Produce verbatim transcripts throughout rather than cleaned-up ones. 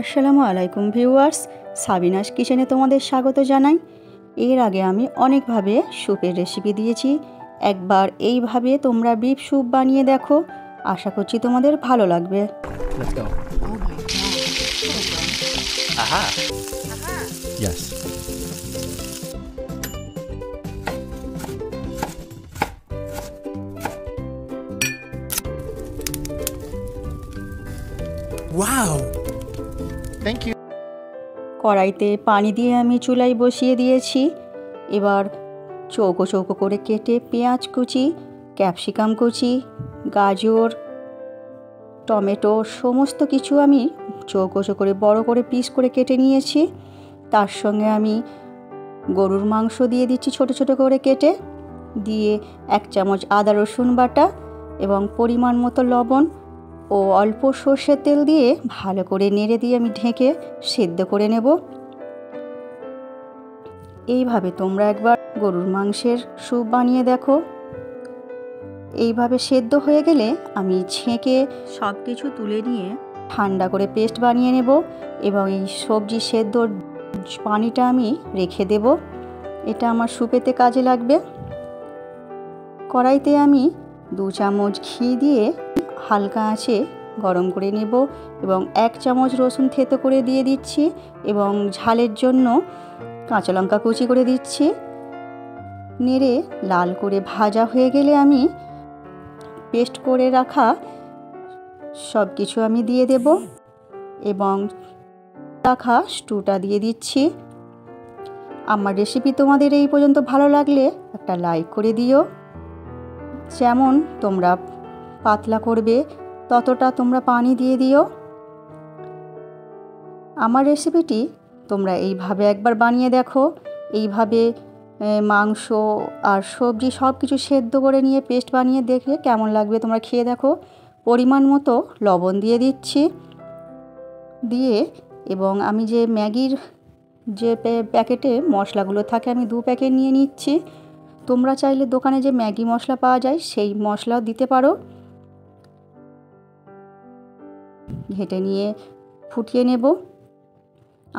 আসসালামু আলাইকুম viewers, Sabinus কিচেনে তোমাদের স্বাগত জানাই। এর আগে আমি অনেকভাবে স্যুপের রেসিপি দিয়েছি, একবার এইভাবে তোমরা বিফ স্যুপ বানিয়ে দেখো, আশা করছি তোমাদের ভালো লাগবে। Wow! Thank you. কড়াইতে পানি দিয়ে আমি চুলায় বসিয়ে দিয়েছি। এবার চৌকো চৌকো করে কেটে পেঁয়াজ কুচি, ক্যাপসিকাম কুচি, গাজর, টমেটো সমস্ত কিছু আমি চৌকো চৌকো করে বড় করে পিস করে কেটে নিয়েছি। তার সঙ্গে আমি গরুর মাংস দিয়ে দিচ্ছি ছোট ছোট করে কেটে, দিয়ে এক চামচ আদা রসুন বাটা এবং পরিমাণ মতো লবণ ও অল্প সর্ষের তেল দিয়ে ভালো করে নেড়ে দিয়ে আমি ঢেকে সেদ্ধ করে নেব। এইভাবে তোমরা একবার গরুর মাংসের স্যুপ বানিয়ে দেখো। এইভাবে সেদ্ধ হয়ে গেলে আমি ছেঁকে সব কিছু তুলে নিয়ে ঠান্ডা করে পেস্ট বানিয়ে নেব এবং এই সবজি সেদ্ধর পানিটা আমি রেখে দেব, এটা আমার স্যুপেতে কাজে লাগবে। কড়াইতে আমি দু চামচ ঘি দিয়ে হালকা আঁচে গরম করে নেব এবং এক চামচ রসুন থেঁতো করে দিয়ে দিচ্ছি এবং ঝালের জন্য কাঁচা লঙ্কা কুচি করে দিচ্ছি। নেড়ে লাল করে ভাজা হয়ে গেলে আমি পেস্ট করে রাখা সব কিছু আমি দিয়ে দেব এবং রাখা স্টুটা দিয়ে দিচ্ছি। আমার রেসিপি তোমাদের এই পর্যন্ত ভালো লাগলে একটা লাইক করে দিও। যেমন তোমরা পাতলা করবে ততটা তোমরা পানি দিয়ে দিও। আমার রেসিপিটি তোমরা এইভাবে একবার বানিয়ে দেখো। এইভাবে মাংস আর সবজি সব কিছু সেদ্ধ করে নিয়ে পেস্ট বানিয়ে দেখে কেমন লাগবে তোমরা খেয়ে দেখো। পরিমাণ মতো লবণ দিয়ে দিচ্ছি দিয়ে এবং আমি যে ম্যাগির যে প্যাকেটে মশলাগুলো থাকে আমি দু প্যাকেট নিয়ে নিচ্ছি। তোমরা চাইলে দোকানে যে ম্যাগি মশলা পাওয়া যায় সেই মশলাও দিতে পারো। ঘেঁটে নিয়ে ফুটিয়ে নেব।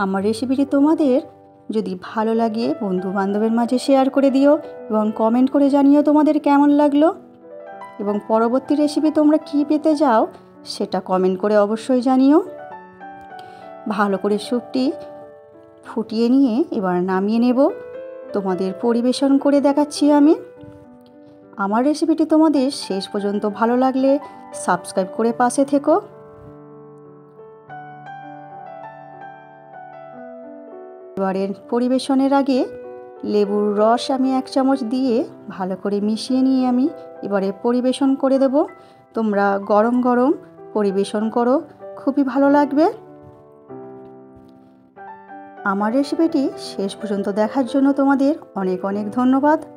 আমার রেসিপিটি তোমাদের যদি ভালো লাগে বন্ধু বান্ধবের মাঝে শেয়ার করে দিও এবং কমেন্ট করে জানিও তোমাদের কেমন লাগলো এবং পরবর্তী রেসিপি তোমরা কী পেতে চাও সেটা কমেন্ট করে অবশ্যই জানিও। ভালো করে স্যুপটি ফুটিয়ে নিয়ে এবার নামিয়ে নেব, তোমাদের পরিবেশন করে দেখাচ্ছি আমি। আমার রেসিপিটি তোমাদের শেষ পর্যন্ত ভালো লাগলে সাবস্ক্রাইব করে পাশে থেকো। এবারের পরিবেশনের আগে লেবুর রস আমি এক চামচ দিয়ে ভালো করে মিশিয়ে নিয়ে আমি এবারে পরিবেশন করে দেব। তোমরা গরম গরম পরিবেশন করো, খুবই ভালো লাগবে। আমার রেসিপিটি শেষ পর্যন্ত দেখার জন্য তোমাদের অনেক অনেক ধন্যবাদ।